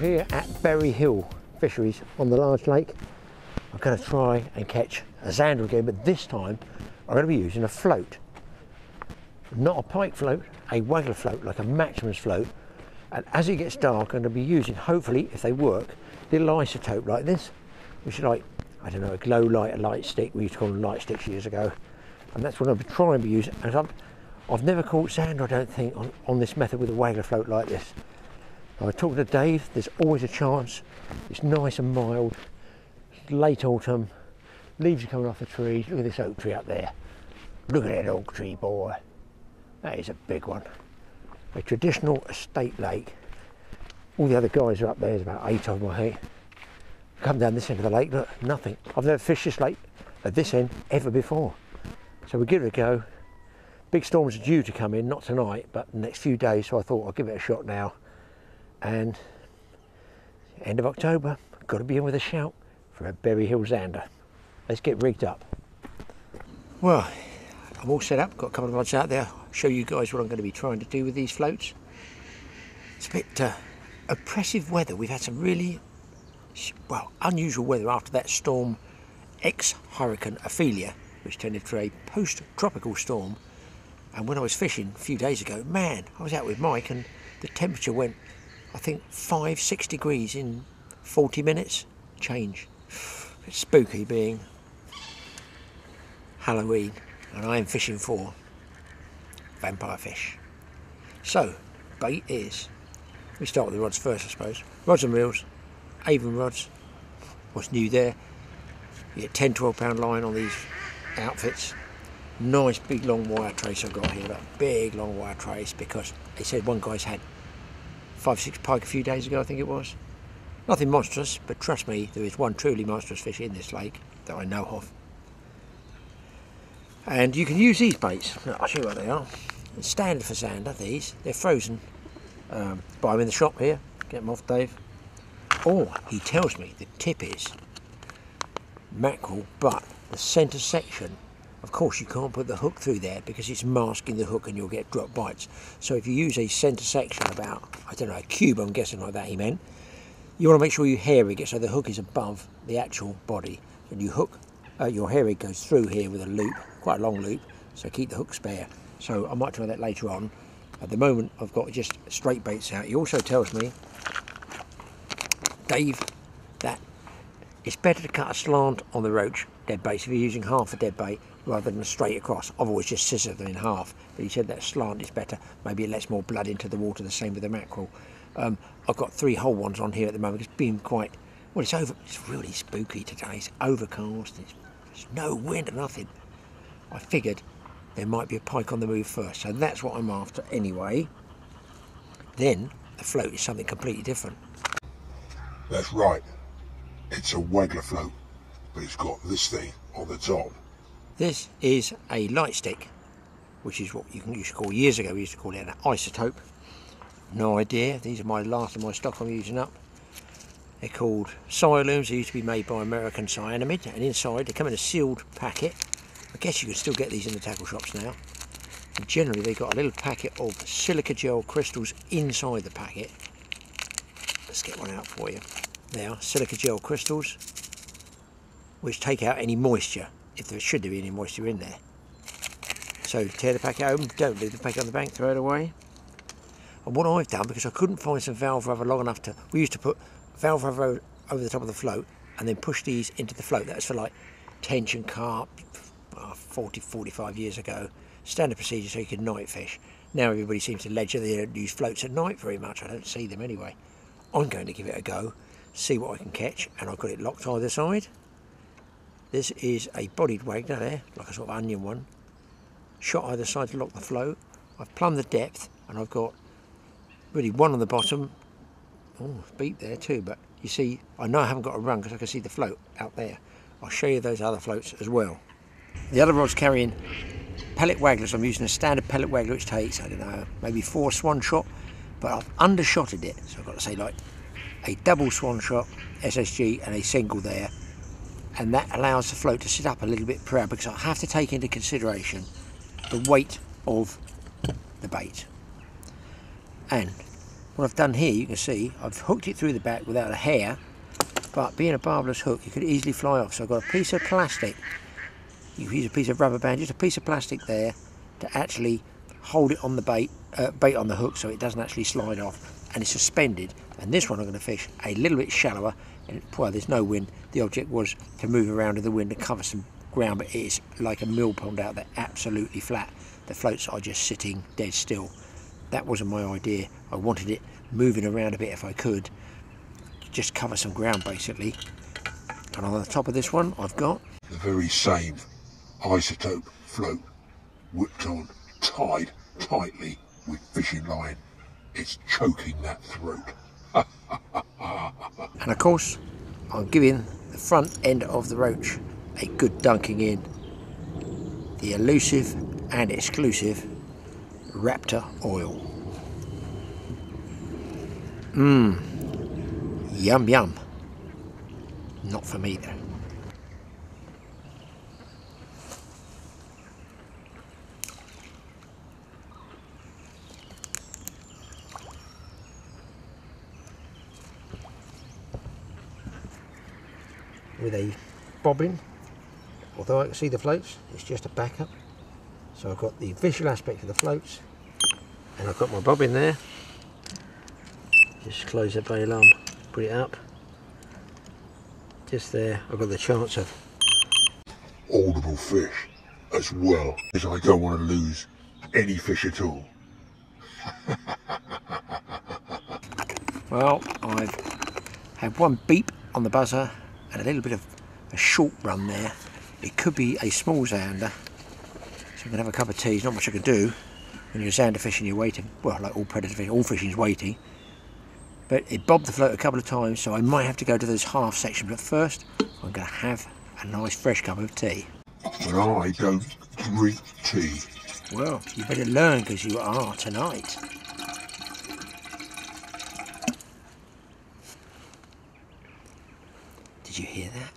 We're here at Berry Hill Fisheries on the large lake. I'm going to try and catch a zander again, but this time I'm going to be using a float. Not a pike float, a waggler float, like a Matchman's float. And as it gets dark, I'm going to be using, hopefully, if they work, little isotope like this, which is like, I don't know, a glow light, a light stick. We used to call them light sticks years ago. And that's what I'm trying to use. And I've never caught zander, I don't think, on this method with a waggler float like this. I talked to Dave, there's always a chance. It's nice and mild, it's late autumn, leaves are coming off the trees. Look at this oak tree up there. Look at that oak tree, boy. That is a big one. A traditional estate lake. All the other guys are up there, there's about 8 of them, I think. Come down this end of the lake, look, nothing. I've never fished this lake at this end ever before. So we'll give it a go. Big storms are due to come in, not tonight, but the next few days, so I thought I'll give it a shot now. And end of October, got to be in with a shout for a Berry Hill zander. Let's get rigged up. Well, I'm all set up, got a couple of rods out there. I'll show you guys what I'm going to be trying to do with these floats. It's a bit oppressive weather. We've had some really, well, unusual weather after that storm ex-Hurricane Ophelia, which turned into a post-tropical storm. And when I was fishing a few days ago, man, I was out with Mike and the temperature went, I think, 5-6 degrees in 40 minutes change. It's spooky being Halloween, and I am fishing for vampire fish. So, bait is, we start with the rods first, I suppose. Rods and reels, Avon rods, what's new there. You get 10, 12 pound line on these outfits. Nice big long wire trace I've got here, that big long wire trace, because they said one guy's had 5-6 pike a few days ago, I think it was. Nothing monstrous, but trust me, there is one truly monstrous fish in this lake that I know of. And you can use these baits. Now, I'll show you what they are. It's standard for zander, these. They're frozen. Buy them in the shop here. Get them off Dave. Or, he tells me the tip is mackerel, but the centre section, of course you can't put the hook through there because it's masking the hook and you'll get drop bites. So if you use a centre section about, I don't know, a cube, I'm guessing like that he meant, you want to make sure you hair rig it so the hook is above the actual body. And you hook, your hair rig goes through here with a loop, quite a long loop, so keep the hook spare. So I might try that later on. At the moment I've got just straight baits out. He also tells me, Dave, that it's better to cut a slant on the roach dead bait, so if you're using half a dead bait rather than straight across. I've always just scissored them in half, but he said that slant is better, maybe it lets more blood into the water, the same with the mackerel. I've got 3 whole ones on here at the moment. It's been quite, well, it's really spooky today. It's overcast, there's no wind or nothing. I figured there might be a pike on the move first, so that's what I'm after anyway. Then the float is something completely different. That's right. It's a waggler float, but it's got this thing on the top. This is a light stick, which is what you used to call, years ago we used to call it an isotope. No idea. These are my last of my stock I'm using up. They're called Cyalumes. They used to be made by American Cyanamid, and inside they come in a sealed packet. I guess you can still get these in the tackle shops now. And generally they've got a little packet of silica gel crystals inside the packet. Let's get one out for you. They are silica gel crystals, which take out any moisture, if there should be any moisture in there. So tear the packet open, don't leave the packet on the bank, throw it away. And what I've done, because I couldn't find some valve rubber long enough to, we used to put valve rubber over the top of the float and then push these into the float. That was for like tension carp 40, 45 years ago. Standard procedure so you could night fish. Now everybody seems to ledger they don't use floats at night very much. I don't see them anyway. I'm going to give it a go. See what I can catch, and I've got it locked either side. This is a bodied waggler there, like a sort of onion one. Shot either side to lock the float. I've plumbed the depth, and I've got really one on the bottom. Oh, beep there too, but you see, I know I haven't got a run because I can see the float out there. I'll show you those other floats as well. The other rod's carrying pellet wagglers. I'm using a standard pellet waggler, which takes, I don't know, maybe 4 swan shot, but I've undershotted it, so I've got to say like a double swan shot SSG and a single there, and that allows the float to sit up a little bit proud, because I have to take into consideration the weight of the bait. And What I've done here, you can see, I've hooked it through the back without a hair, but being a barbless hook, you could easily fly off. So I've got a piece of plastic. You can use a piece of rubber band, just a piece of plastic there to actually hold it on the bait on the hook so it doesn't actually slide off, and it's suspended. And this one I'm going to fish a little bit shallower, and well, there's no wind. The object was to move around in the wind and cover some ground, but it's like a mill pond out there, absolutely flat. The floats are just sitting dead still. That wasn't my idea. I wanted it moving around a bit if I could, just cover some ground basically. And on the top of this one I've got the very same isotope float whipped on, tied tightly with fishing line. It's choking that throat. And of course I'm giving the front end of the roach a good dunking in the elusive and exclusive Raptor oil. Yum yum. Not for me though. With a bobbin, although I can see the floats, it's just a backup. So I've got the visual aspect of the floats, and I've got my bobbin there. Just close the bail arm, put it up. Just there, I've got the chance of audible fish as well, because I don't want to lose any fish at all. Well, I've had one beep on the buzzer and a little bit of a short run there. It could be a small zander, so I'm gonna have a cup of tea. There's not much I can do when you're zander fishing, you're waiting. Well, like all predator fishing, all fishing is waiting. But it bobbed the float a couple of times, so I might have to go to this half section. But first, I'm gonna have a nice fresh cup of tea. But I don't drink tea. Well, you better learn, because you are tonight. Did you hear that?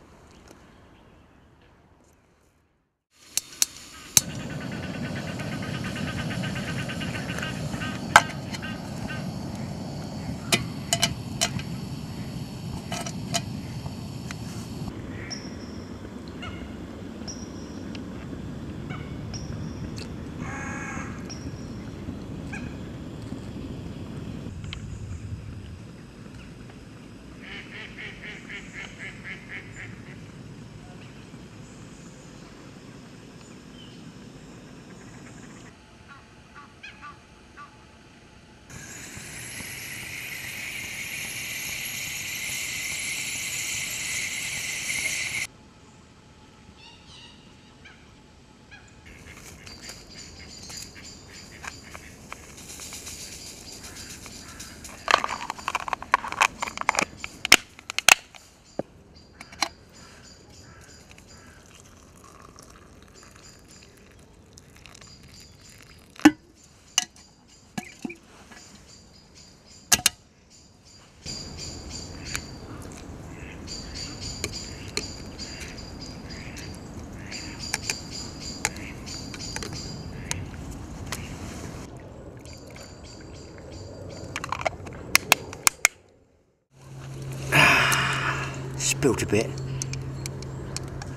Built a bit. You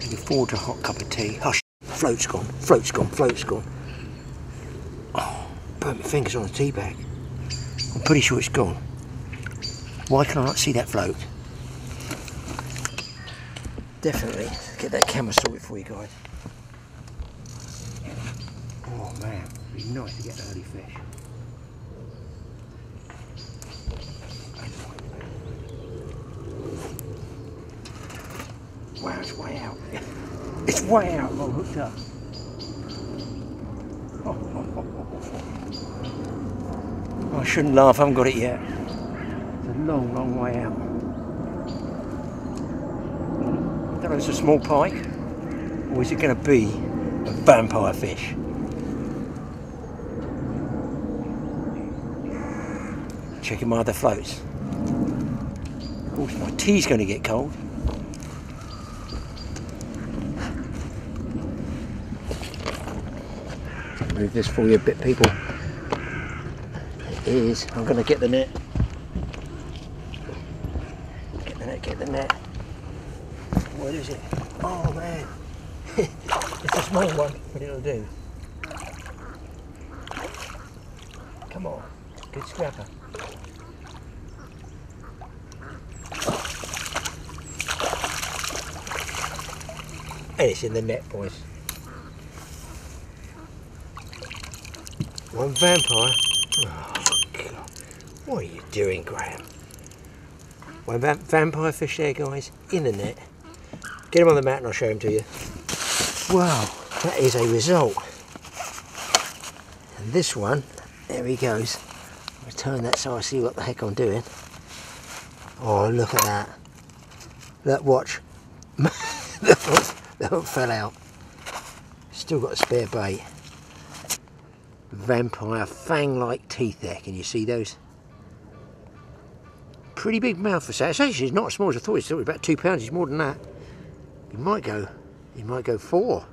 can afford a hot cup of tea. Hush! Float's gone. Float's gone. Float's gone. Oh, burnt my fingers on the tea bag. I'm pretty sure it's gone. Why can I not see that float? Definitely get that camera sorted for you guys. Oh man, it'd be nice to get an early fish. Wow, it's way out. It's way out. Well hooked up. Oh, I shouldn't laugh. I haven't got it yet. It's a long, long way out. I don't know if it's a small pike, or is it going to be a vampire fish? Checking my other floats. Of course, my tea's going to get cold. Move this for you a bit, people. It is. I'm going to get the net. and I get the net. What is it? Oh man, it's a small one, but it'll do. Come on, good scrapper. And it's in the net, boys. One vampire. Oh, God. What are you doing, Graham? One vampire fish there, guys, in the net. Get him on the mat and I'll show him to you. Wow, that is a result. And this one, there he goes. I'll turn that so I see what the heck I'm doing. Oh, look at that. Look, watch. That hook fell out. Still got a spare bait. Vampire fang-like teeth there. Can you see those? Pretty big mouth for that. It's actually not as small as I thought. It's about 2 pounds. It's more than that. He might go 4.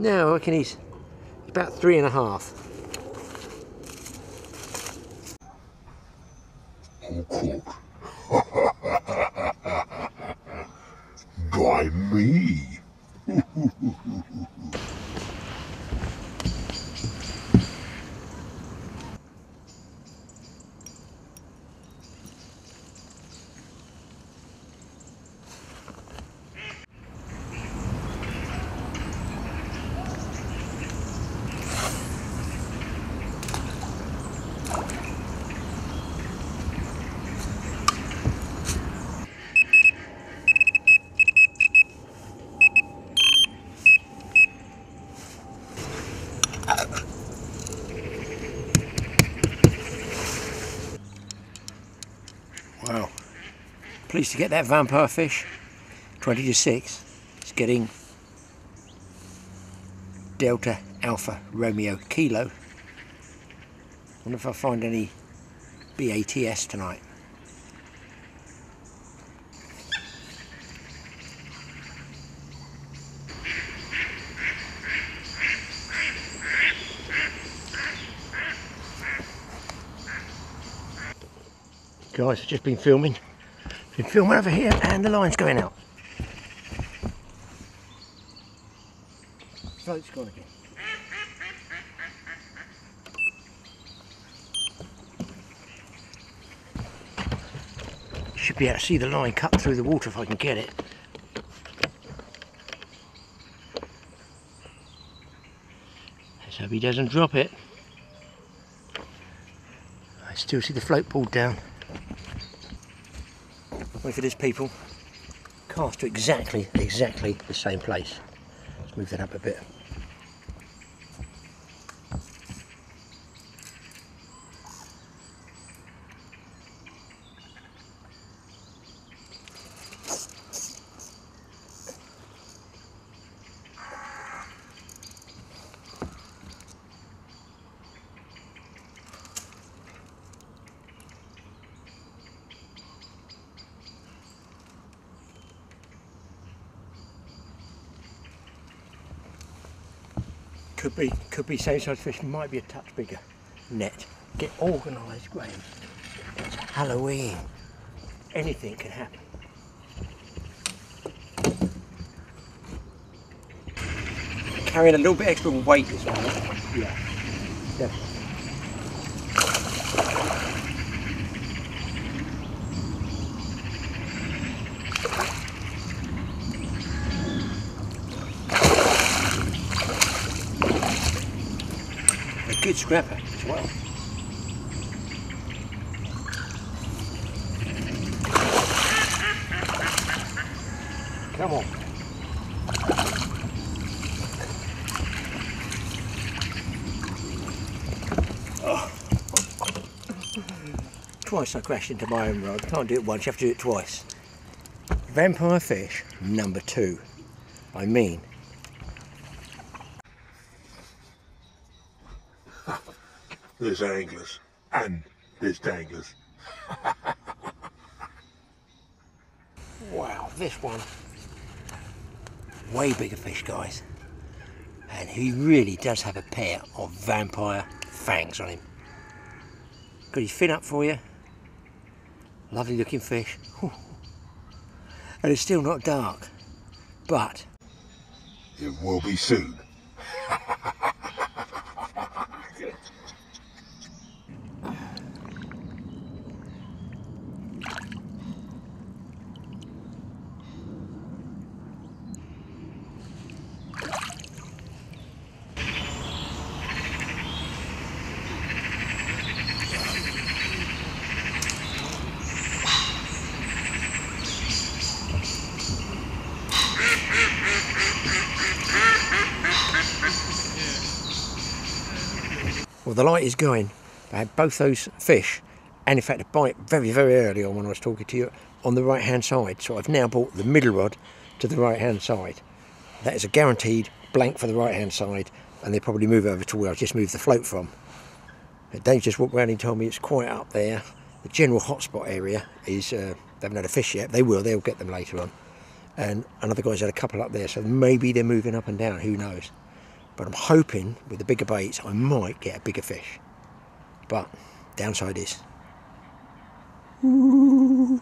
No, I reckon he's about 3.5. By me. Wow, pleased to get that vampire fish. 20 to 6. It's getting Delta Alpha Romeo Kilo. Wonder if I find any BATS tonight. Guys, I've just been filming. Over here and the line's going out. Float's gone again. Should be able to see the line cut through the water if I can get it. Let's hope he doesn't drop it. I still see the float pulled down. Wait for this, people. Cast to exactly the same place. Let's move that up a bit. Could be same size fish, might be a touch bigger net. Get organised, Graham. It's Halloween. Anything can happen. Carrying a little bit extra weight as well. Yeah, definitely. Good scrapper as well. Come on. Oh. Twice I crashed into my own rod. Can't do it once, you have to do it twice. Vampire fish number 2. I mean, there's anglers and there's danglers. Wow, this one. Way bigger fish, guys. And he really does have a pair of vampire fangs on him. Got his fin up for you. Lovely looking fish. and it's still not dark, but it will be soon. Well, the light is going. I had both those fish, and in fact a bite very, very early on when I was talking to you, on the right hand side. So I've now brought the middle rod to the right hand side. That is a guaranteed blank for the right hand side, and they probably move over to where I just moved the float from. But Dave just walked around and told me it's quite up there. The general hotspot area is, they haven't had a fish yet. They will, they'll get them later on. And another guy's had a couple up there, so maybe they're moving up and down, who knows. But I'm hoping with the bigger baits I might get a bigger fish. But downside is, ooh,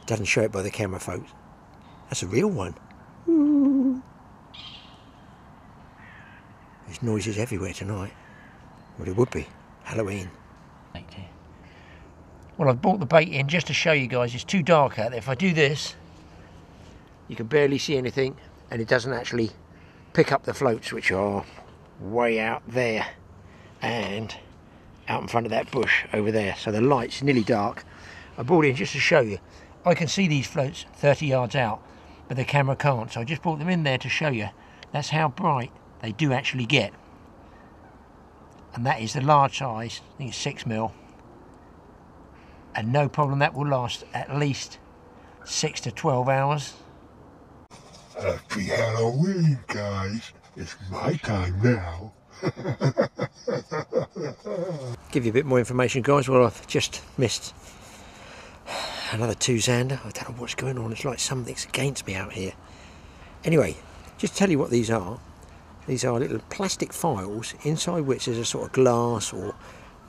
it doesn't show it by the camera, folks. That's a real one. Ooh. There's noises everywhere tonight. Well, it would be Halloween. Well, I've brought the bait in just to show you guys. It's too dark out there. If I do this, you can barely see anything, and it doesn't actually pick up the floats, which are way out there and out in front of that bush over there. So the light's nearly dark. I brought in just to show you. I can see these floats 30 yards out, but the camera can't. So I just brought them in there to show you. That's how bright they do actually get. And that is the large size, I think it's 6mm. And no problem, that will last at least 6 to 12 hours. Happy Halloween, guys. It's my time now. Give you a bit more information, guys. Well, I've just missed another two zander. I don't know what's going on. It's like something's against me out here. Anyway, just tell you what these are. These are little plastic files inside which is a sort of glass or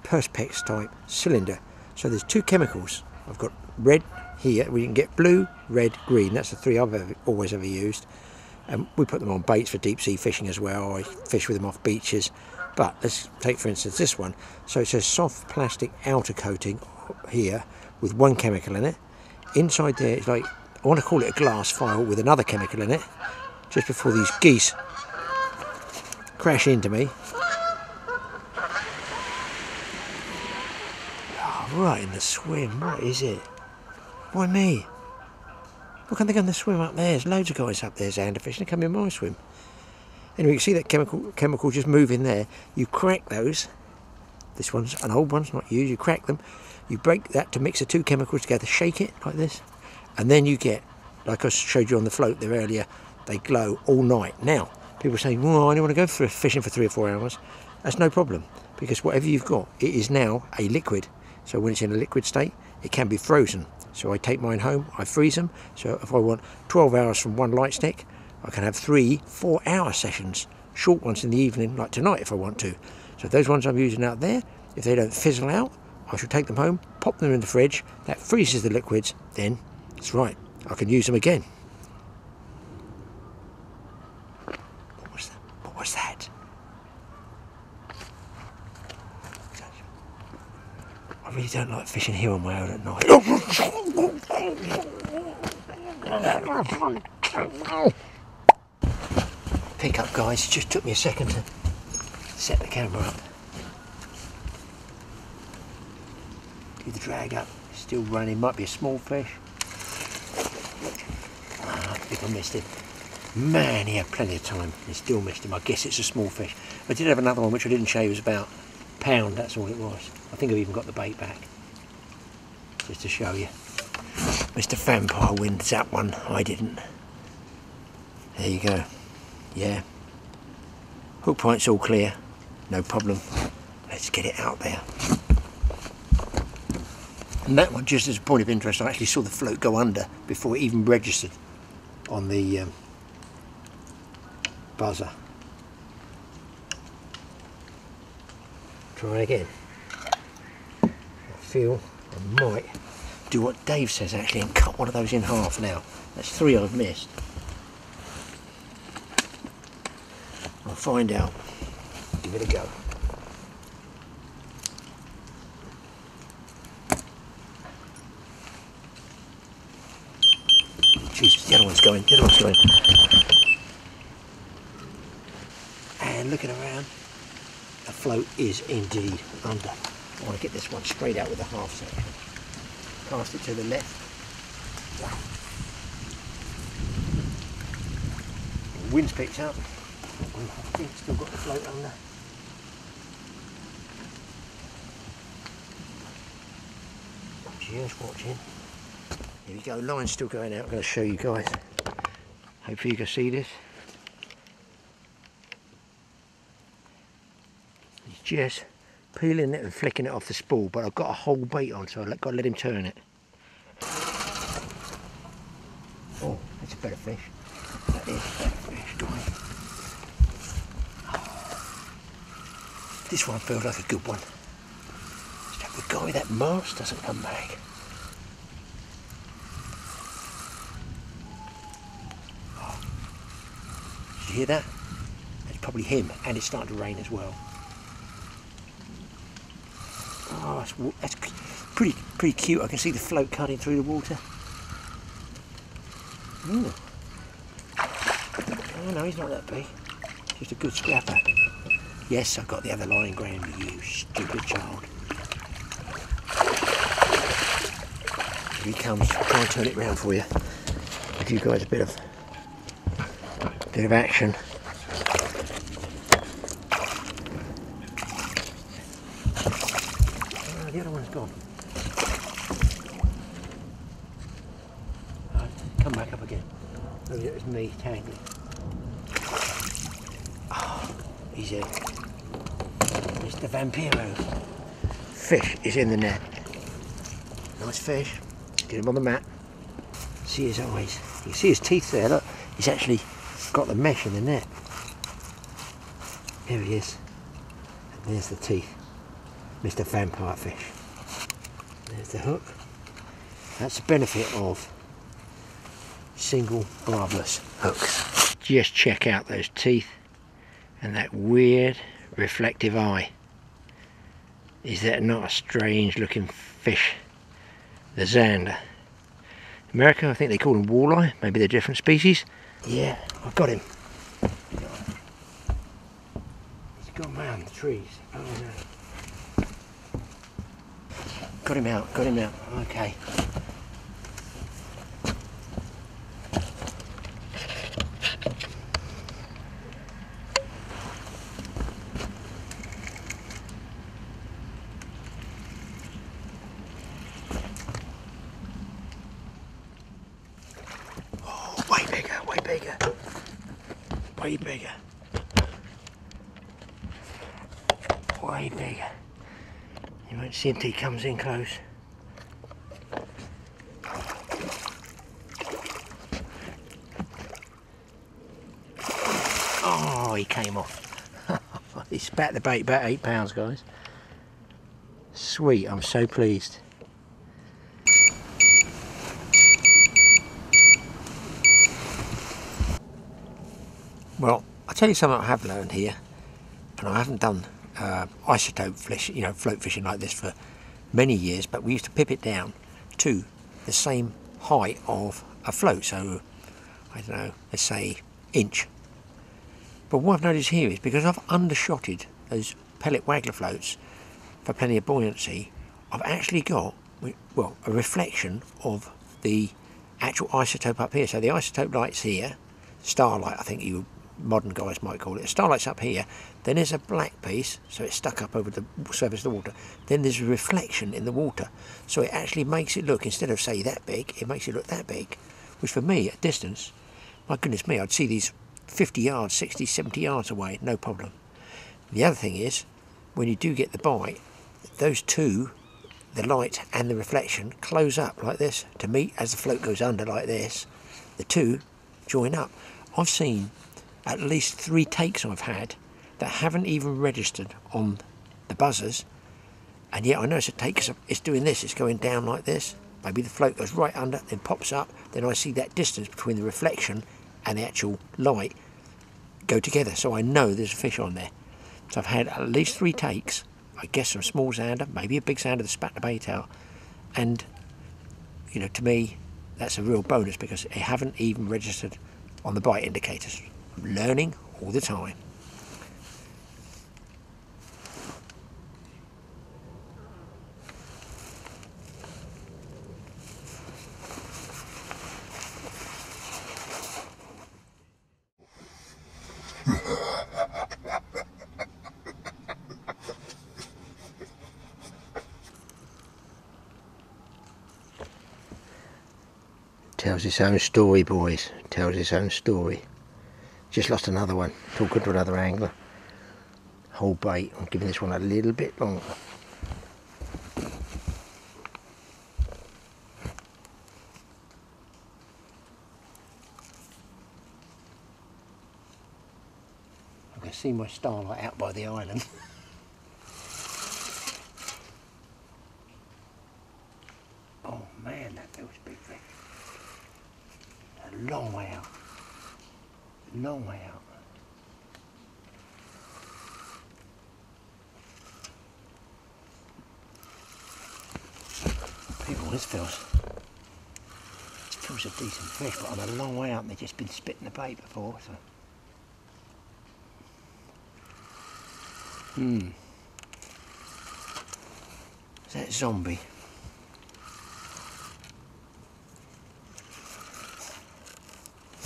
perspex type cylinder. So there's two chemicals. I've got red here, we can get blue, red, green. That's the three I've always used. And we put them on baits for deep sea fishing as well. I fish with them off beaches. But let's take, for instance, this one. So it's a soft plastic outer coating here with one chemical in it. Inside there, it's like, I want to call it a glass file with another chemical in it. Just before these geese crash into me. Oh, right in the swim, what is it? Why me? Why can't they go and swim up there? There's loads of guys up there zander fishing. They come in my swim. Anyway, you can see that chemical just moving there. You crack those. This one's an old one's not used. You crack them. You break that to mix the two chemicals together. Shake it like this, and then you get, like I showed you on the float there earlier. They glow all night. Now people say, "Well, I don't want to go fishing for 3 or 4 hours." That's no problem, because whatever you've got, it is now a liquid. So when it's in a liquid state, it can be frozen. So I take mine home, I freeze them. So if I want 12 hours from one light stick, I can have 3 4-hour sessions, short ones in the evening, like tonight if I want to. So those ones I'm using out there, if they don't fizzle out, I shall take them home, pop them in the fridge, that freezes the liquids, then it's right, I can use them again. What was that? What was that? I really don't like fishing here on my own at night. Pick up, guys, it just took me a second to set the camera up. Do the drag up, still running, might be a small fish. Ah, I think I missed him. Man, he had plenty of time and still missed him. I guess it's a small fish. I did have another one which I didn't show you, it was about £1, that's all it was. I think I've even got the bait back, just to show you. Mr. Vampire wins that one, I didn't. There you go, yeah. Hook point's all clear, no problem. Let's get it out there. And that one, just as a point of interest, I actually saw the float go under before it even registered on the buzzer. Try again. I feel I might do what Dave says actually and cut one of those in half now. That's three I've missed. I'll find out. Give it a go. Jesus, the other one's going, the other one's going. And looking around, the float is indeed under. I want to get this one straight out with a half section. Cast it to the left. The wind's picked up. I think it's still got the float under. Just watching. Here we go, line's still going out. I'm going to show you guys. Hopefully you can see this. He's just peeling it and flicking it off the spool, but I've got a whole bait on, so I've got to let him turn it. Oh, that's a better fish. That is a better fish, guys. Oh, this one feels like a good one. It's like the guy that mast doesn't come back. Hear that? It's probably him, and it's starting to rain as well. Oh, that's pretty cute. I can see the float cutting through the water. Ooh. Oh no, he's not that big. Just a good scrapper. Yes, I got the other line, Graham, you stupid child. Here he comes. Try and turn it round for you. Give you guys a bit of action. Oh, the other one's gone. Right, come back up again. Look, it was me tangling. Oh, he's in. It's the Vampiro. Fish is in the net. Nice fish. Get him on the mat. See his eyes. You can see his teeth there, look. He's actually got the mesh in the net. Here he is. And there's the teeth. Mr. Vampire Fish. There's the hook. That's the benefit of single barbless hooks. Just check out those teeth and that weird reflective eye. Is that not a strange looking fish? The Zander. In America, I think they call them walleye. Maybe they're different species. Yeah, I've got him. He's gone round the trees. Oh no. Got him out, got him out. Okay. Way bigger. You won't see him till he comes in close. Oh, he came off. He spat the bait, about 8 pounds, guys. Sweet, I'm so pleased. Well, I'll tell you something I have learned here, and I haven't done isotope fish, you know, float fishing like this for many years, but we used to pip it down to the same height of a float, so I don't know, let's say inch. But what I've noticed here is because I've undershotted those pellet waggler floats for plenty of buoyancy, I've actually got, well, a reflection of the actual isotope up here. So the isotope light's here, starlight I think you modern guys might call it. Starlight's up here, then there's a black piece, so it's stuck up over the surface of the water, then there's a reflection in the water, so it actually makes it look, instead of say that big, it makes it look that big, which for me at distance, my goodness me, I'd see these 50 yards, 60, 70 yards away, no problem. The other thing is, when you do get the bite, those two, the light and the reflection, close up like this to meet as the float goes under like this, the two join up. I've seen at least 3 takes I've had that haven't even registered on the buzzers, and yet I know it's a take because it's doing this, it's going down like this, maybe the float goes right under, then pops up, then I see that distance between the reflection and the actual light go together, so I know there's a fish on there. So I've had at least 3 takes, I guess, from a small sounder, maybe a big sounder that spat the bait out, and you know, to me that's a real bonus because I haven't even registered on the bite indicators. I'm learning all the time. Tells his own story, boys, tells his own story. Just lost another one, talking to another angler. Whole bait, I'm giving this one a little bit longer. I can see my starlight out by the island. Oh man, that feels big thing. Long way out, long way out. People, this feels a decent fish, but I'm a long way out and they've just been spitting the bait before, so. Is that zombie?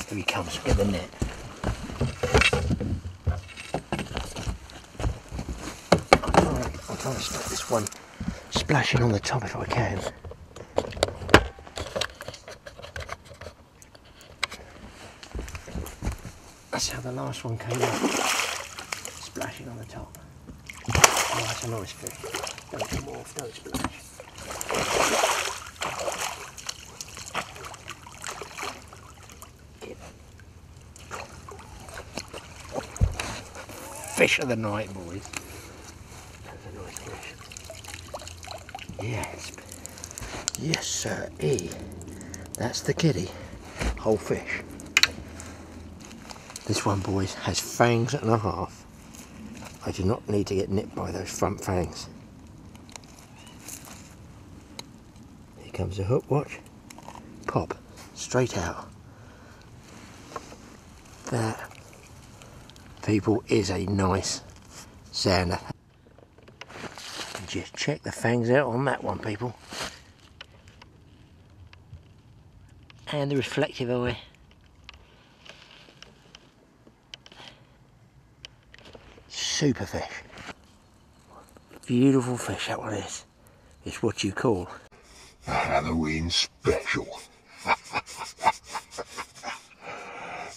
Here he comes with the net. I'll try to stop this one splashing on the top if I can. That's how the last one came up. Splashing on the top. Oh, that's a nice fish. Don't come off, don't splash. Fish of the night, boys. That's a nice fish. Yes. Yes, sir. E. That's the kiddie. Whole fish. This one, boys, has fangs and a half. I do not need to get nipped by those front fangs. Here comes the hook, watch. Pop. Straight out. That, people, is a nice sounder. Just check the fangs out on that one, people. And the reflective eye. Super fish. Beautiful fish, that one is. It's what you call a Halloween special.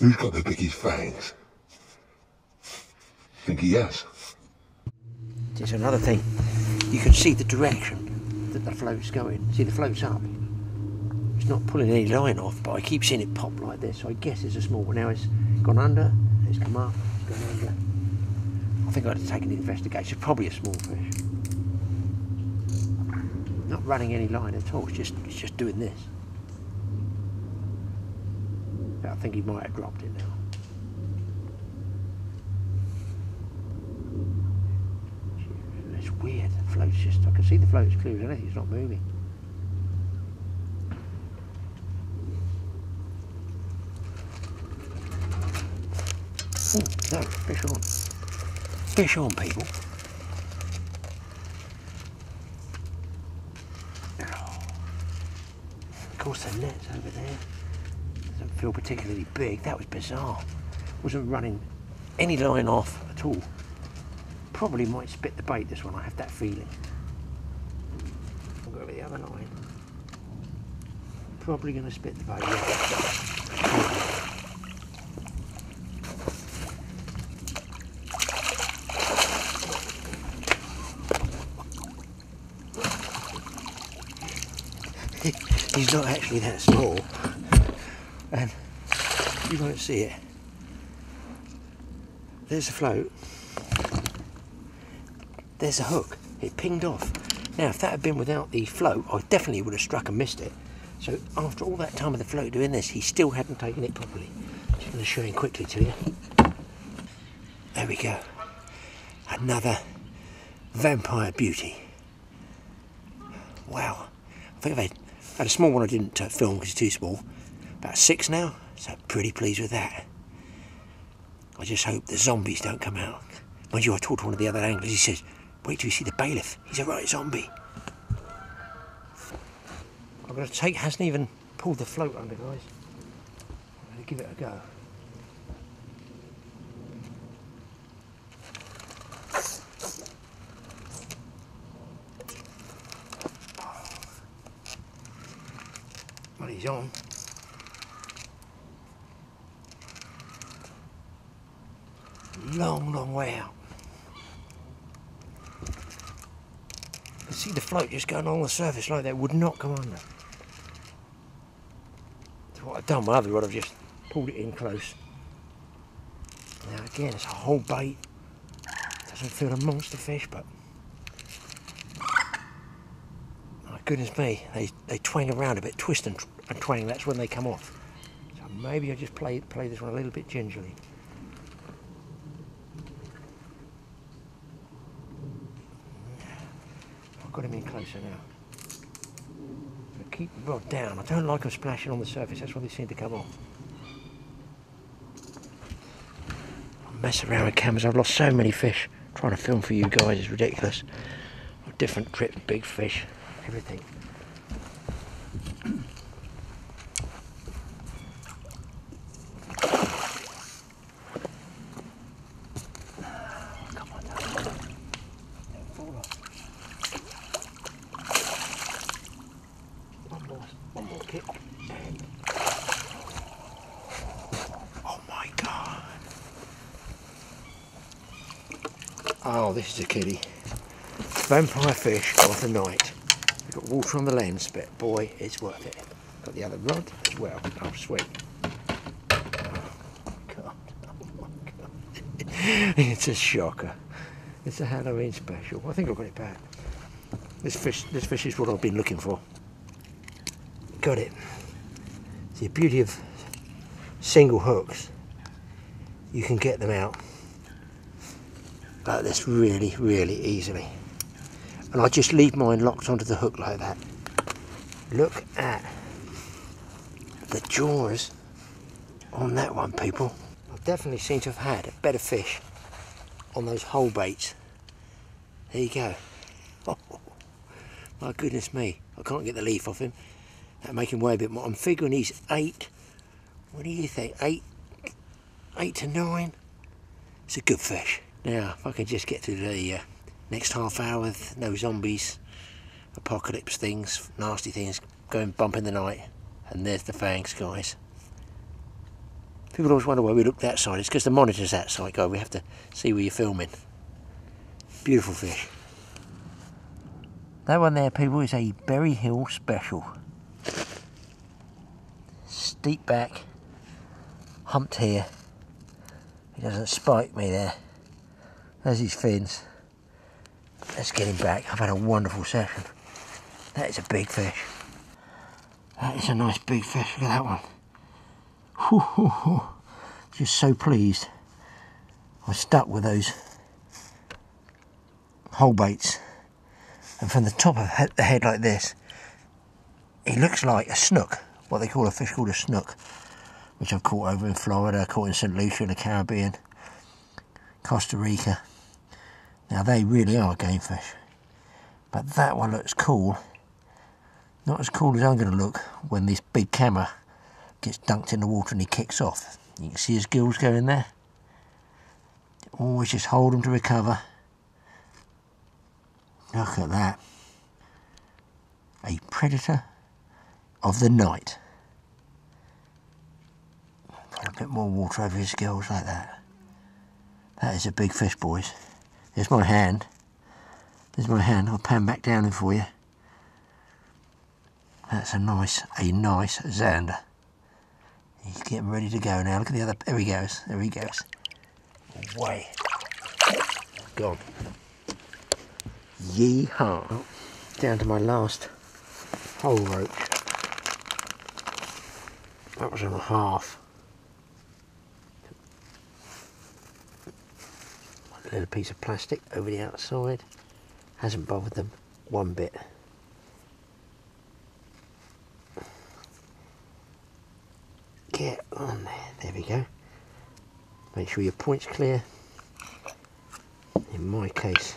Who's got the biggest fangs? I think he has. There's another thing. You can see the direction that the float's going. See, the float's up. It's not pulling any line off, but I keep seeing it pop like this. So I guess it's a small one. Now it's gone under, it's come up, it's gone under. I think I'd have taken an investigation. Probably a small fish. Not running any line at all. It's just doing this. But I think he might have dropped it now. Weird, the float's just, I can see the float's clear as anything, it's not moving. Ooh, no, fish on. Fish on, people. Oh. Of course the net's over there. Doesn't feel particularly big, that was bizarre. Wasn't running any line off at all. Probably might spit the bait, this one, I have that feeling. I'll go over the other line. Probably going to spit the bait. He's not actually that small, and you won't see it. There's the float. There's a hook, it pinged off. Now, if that had been without the float, I definitely would have struck and missed it. So after all that time with the float doing this, he still hadn't taken it properly. Just going to show him quickly to you. There we go. Another vampire beauty. Wow. I think I've had a small one I didn't film because it's too small. About 6 now, so pretty pleased with that. I just hope the zombies don't come out. Mind you, I talked to one of the other anglers, he says, wait till you see the bailiff, he's a right zombie. I'm going to take, hasn't even pulled the float under, guys. I'm going to give it a go. Well, he's on. Long, long way out. You can see the float just going along the surface like that, would not come under. That's what I've done with my other rod, I've just pulled it in close. Now again, it's a whole bait. Doesn't feel a monster fish, but my goodness me, they twang around a bit, twist and twang, that's when they come off. So maybe I'll just play this one a little bit gingerly. Got him in closer now. So keep the rod down. I don't like them splashing on the surface, that's why they seem to come off. I mess around with cameras, I've lost so many fish. Trying to film for you guys is ridiculous. Different trips, big fish, everything. Oh, this is a kiddie. Vampire fish of the night. We've got water on the lens, but boy, it's worth it. Got the other rod as well. Oh, sweet. Oh my God. It's a shocker. It's a Halloween special. I think I've got it back. This fish is what I've been looking for. Got it. It's the beauty of single hooks. You can get them out like this really, really easily. And I just leave mine locked onto the hook like that. Look at the jaws on that one, people. I definitely seem to have had a better fish on those hole baits. There you go. Oh, my goodness me. I can't get the leaf off him. That'll make him weigh a bit more. I'm figuring he's 8. What do you think? 8 to 9? It's a good fish. Now, if I can just get through the next half hour with no zombies, apocalypse things, nasty things, going bump in the night, and there's the fangs, guys. People always wonder why we look that side. It's because the monitor's that side, guy. We have to see where you're filming. Beautiful fish. That one there, people, is a Berry Hill special. Steep back, humped here. He doesn't spike me there. There's his fins. Let's get him back. I've had a wonderful session. That is a big fish. That is a nice big fish. Look at that one. Whew, whew, whew. Just so pleased. I was stuck with those hole baits. And from the top of the head like this, he looks like a snook. What they call a fish called a snook. Which I've caught over in Florida, caught in St. Lucia in the Caribbean. Costa Rica. Now they really are game fish, but that one looks cool. Not as cool as I'm going to look when this big camera gets dunked in the water and he kicks off. You can see his gills go in there. Always just hold him to recover. Look at that. A predator of the night. Put a bit more water over his gills like that. That is a big fish, boys. There's my hand. There's my hand. I'll pan back down in for you. That's a nice zander. He's getting ready to go now. Look at the other. There he goes. There he goes. Away. Gone. Yee-haw. down to my last whole roach. That was on a half. One little piece of plastic over the outside. Hasn't bothered them one bit. Get on there. There we go. Make sure your point's clear. In my case,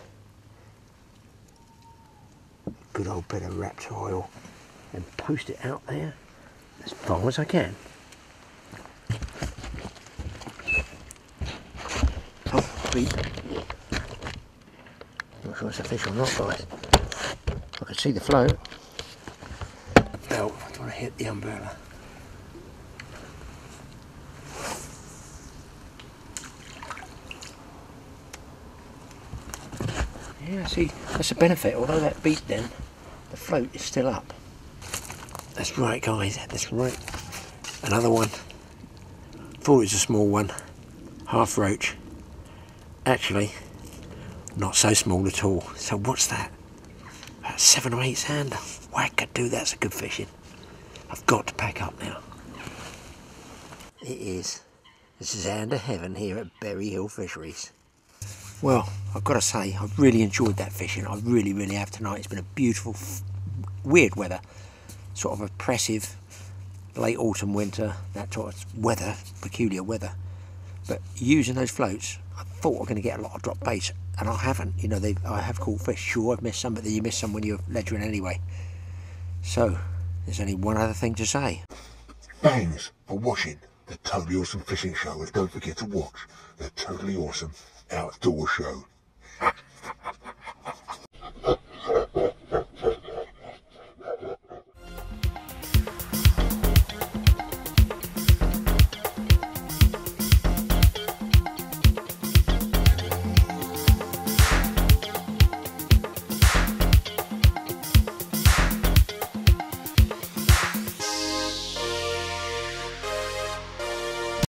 a good old bit of Raptor oil, and post it out there as far as I can. Oh, creep. Not sure it's a fish or not, guys. I can see the float. Oh, I don't want to hit the umbrella. Yeah, see, that's a benefit, although that beat then, the float is still up. That's right, guys, that's right. Another one. Thought it was a small one. Half roach. Actually, not so small at all. So what's that? About 7 or 8 sand. Wackadoo, that's a good fishing. I've got to pack up now. It is. This is hand of heaven here at Berry Hill Fisheries. Well, I've got to say, I've really enjoyed that fishing. I really, really have tonight. It's been a beautiful, weird weather. Sort of oppressive, late autumn, winter, that sort of weather, peculiar weather. But using those floats, I thought I was going to get a lot of drop baits, and I haven't. You know, I have caught fish. Sure, I've missed some, but you miss some when you're ledgering anyway. So, there's only one other thing to say. Thanks for watching the Totally Awesome Fishing Show, and don't forget to watch the Totally Awesome Outdoor Show.